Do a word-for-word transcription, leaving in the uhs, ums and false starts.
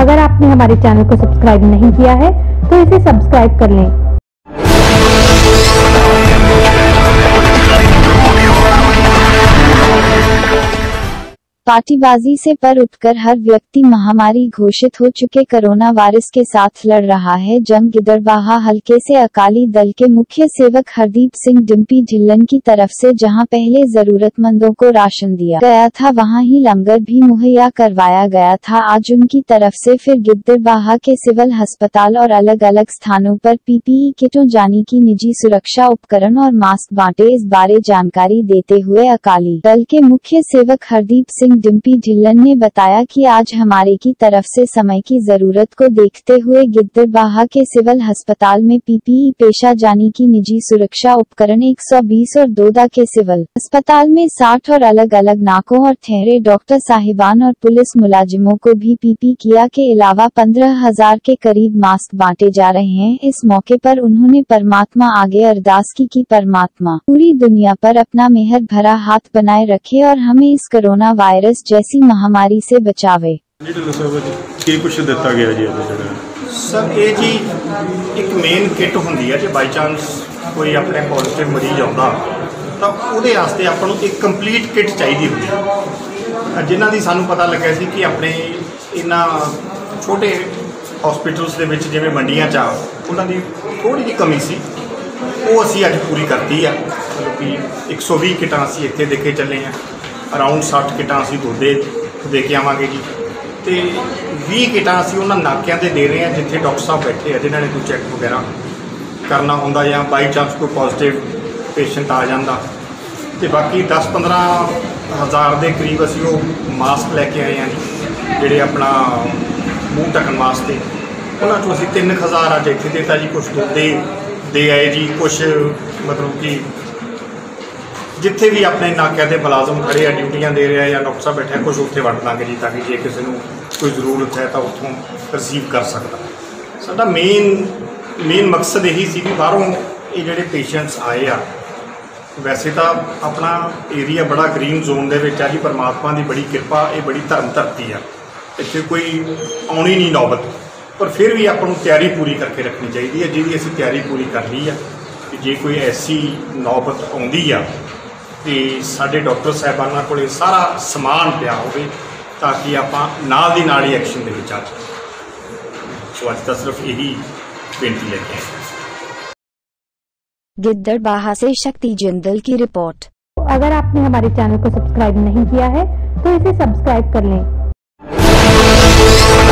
अगर आपने हमारे चैनल को सब्सक्राइब नहीं किया है तो इसे सब्सक्राइब कर लें। पार्टीबाजी से पर उठकर हर व्यक्ति महामारी घोषित हो चुके कोरोना वायरस के साथ लड़ रहा है जंग। गिद्दड़बाहा हलके से अकाली दल के मुख्य सेवक हरदीप सिंह डिंपी ढिल्लों की तरफ से जहां पहले जरूरतमंदों को राशन दिया गया था, वहां ही लंगर भी मुहैया करवाया गया था। आज उनकी तरफ से फिर गिद्दड़बाहा के सिविल अस्पताल और अलग अलग स्थानों पर पीपीई किटों यानी की निजी सुरक्षा उपकरण और मास्क बांटे। इस बारे जानकारी देते हुए अकाली दल के मुख्य सेवक हरदीप सिंह डिंपी ढिल्लों ने बताया कि आज हमारे की तरफ से समय की जरूरत को देखते हुए गिद्दड़बाहा के सिविल अस्पताल में पीपीई पेशा जानी की निजी सुरक्षा उपकरण एक सौ बीस और दोदा के सिविल अस्पताल में साठ और अलग अलग नाकों और ठहरे डॉक्टर साहिबान और पुलिस मुलाजिमों को भी पीपी किया के अलावा पंद्रह हजार के करीब मास्क बांटे जा रहे हैं। इस मौके पर उन्होंने परमात्मा आगे अरदास की कि परमात्मा पूरी दुनिया पर अपना मेहर भरा हाथ बनाए रखे और हमें इस कोरोना वायरस जैसी महामारी से बचावे। कुछ दिता गया जी सर, ये जी एक मेन किट होंगी है। जो बाई चांस कोई अपने पॉजिटिव मरीज आता तो उसके वास्ते आपको एक कंप्लीट किट चाहिए होंगी, जिन्हां दी सानू पता लगे सी कि अपने इन्हां छोटे हॉस्पिटल्स दे विच जिवें मंडियां चा उन्हां दी थोड़ी जी कमी सी, वो असीं अज पूरी करती है। मतलब कि एक सौ भी किटां असीं इत्थे दे के चले हैं, अराउंड साठ किटां असीं दोदे दे के आवांगे जी, तो भी किटां असीं उन्हां नाकियां ते दे रहे हैं जिथे डॉक्टर साहब बैठे हैं जिन्होंने कोई चैक वगैरह करना होंदा या बाई चांस कोई पॉजिटिव पेशेंट आ जाता। तो बाकी दस पंद्रह हज़ार के करीब असीं वो मास्क लैके आए हैं जिहड़े अपना मूँह ढकन वास्ते, उन्हां चों असीं तीन हज़ार अज इत्थे देता जी, कुछ दोदे दे आए जी, कुछ मतलब कि जिथे भी अपने नाकिया के मुलाजम खड़े हैं ड्यूटियां दे रहे हैं या डॉक्टर साहब बैठे कुछ उत्थे वंड लांगे जी, ताकि जे किसी को कोई जरूरत है तो उतों रिसीव कर सकता। साडा मेन मेन मकसद यही सी कि बाहरों ये जिहड़े पेशेंट्स आए आ, वैसे तो अपना एरिया बड़ा ग्रीन जोन दे विच आ जी, परमात्मा की बड़ी किरपा, ये बड़ी धर्म धरती आ, इत्थे कोई आउणी नहीं नौबत, पर फिर भी आपां नूं तैयारी पूरी करके रखनी चाहिए है, जिहदी असीं तैयारी पूरी कर लई आ कि जे कोई ऐसी नौबत आउंदी आ कि साढ़े डॉक्टर साहबाना को सारा समान पिया हो, ताकि आप नाल दी नाल ही एक्शन में आ जाए। सो अज तो सिर्फ यही बेनती लेके आए। गिद्दड़बाहा से शक्ति जंदल की रिपोर्ट। अगर आपने हमारे चैनल को सब्सक्राइब नहीं किया है तो इसे सब्सक्राइब कर लें।